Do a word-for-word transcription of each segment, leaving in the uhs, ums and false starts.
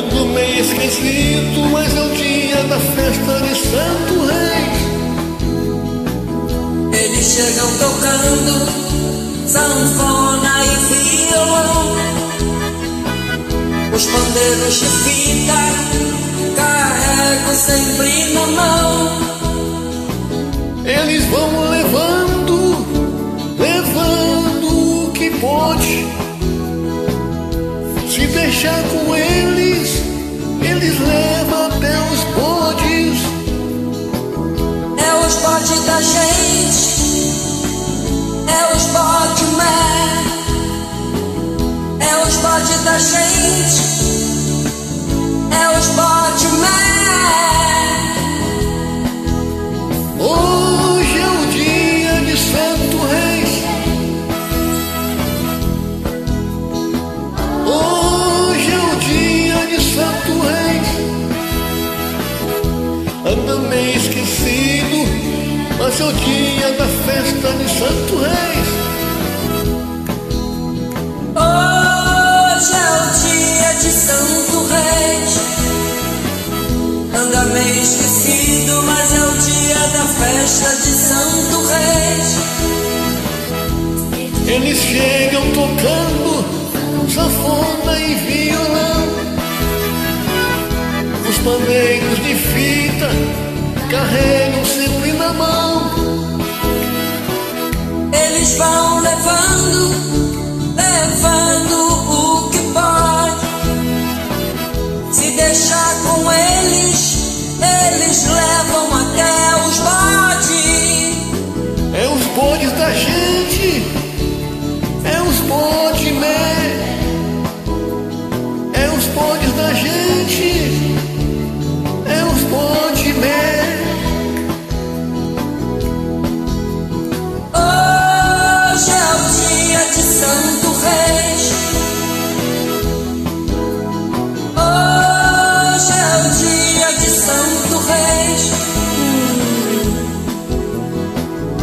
Ando meio esquisito, mas é o dia da festa de Santo Rei. Eles chegam tocando sanfona e violão. Os pandeiros de fita carregam sempre na mão. Eles vão levando, levando o que pode. Se deixar com eles, eles levam até os bodes. É os bodes da gente, é os bodes mé. É os bodes da gente, é os bodes mé. Hoje é o dia de Santo Reis. Hoje Santo Reis. Anda meio esquecido, mas é o dia da festa de Santo Reis. Hoje é o dia de Santo Reis. Anda meio esquecido, mas é o dia da festa de Santo Reis. Eles chegam tocando sanfona e violão. Os pandeiros de fita carregam sempre na mão. Eles vão levando, levando o que pode. Se deixar com eles, eles levam até os bodes. É os bodes da gente, é os bodes, né? É os bodes da gente, é os bodes, né? Hoje é o dia de Santo Reis. Hoje é o dia de Santo Reis.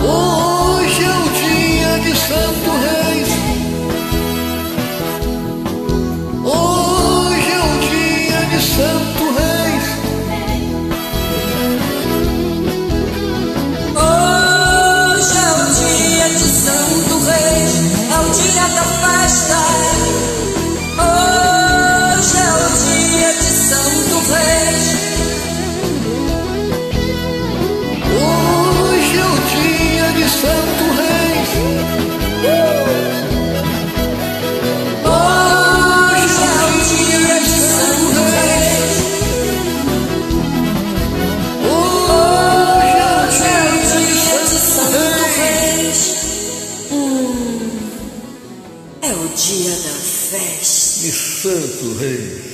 Hoje é o dia de Santo Reis. Hoje é o dia de Santo Reis. Santo Rei.